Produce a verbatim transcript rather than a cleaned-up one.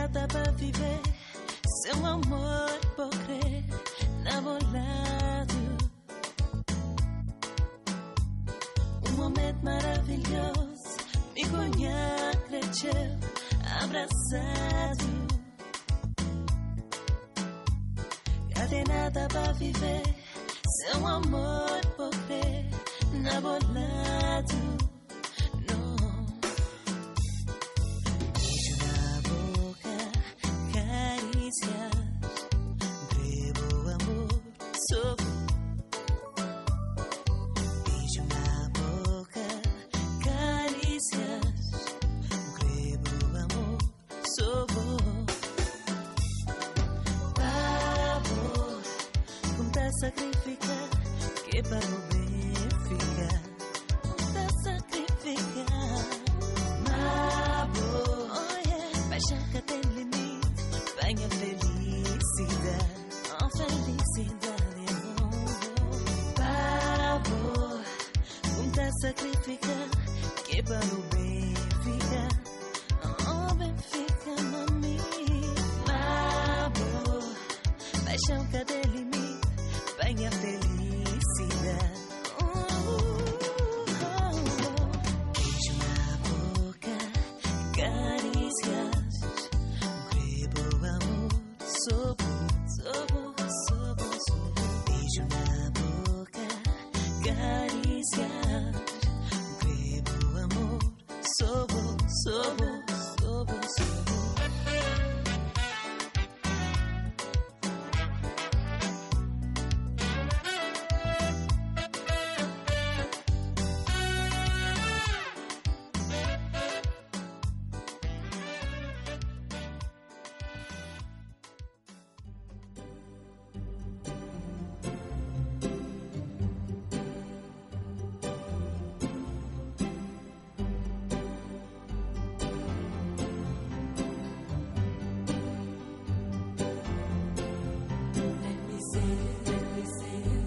nada para viver, seu amor por crer, namorado. Um momento maravilhoso, me conheceu, abraçado. Cadê nada para viver, seu amor por crer, namorado. Let me say it, let me say it.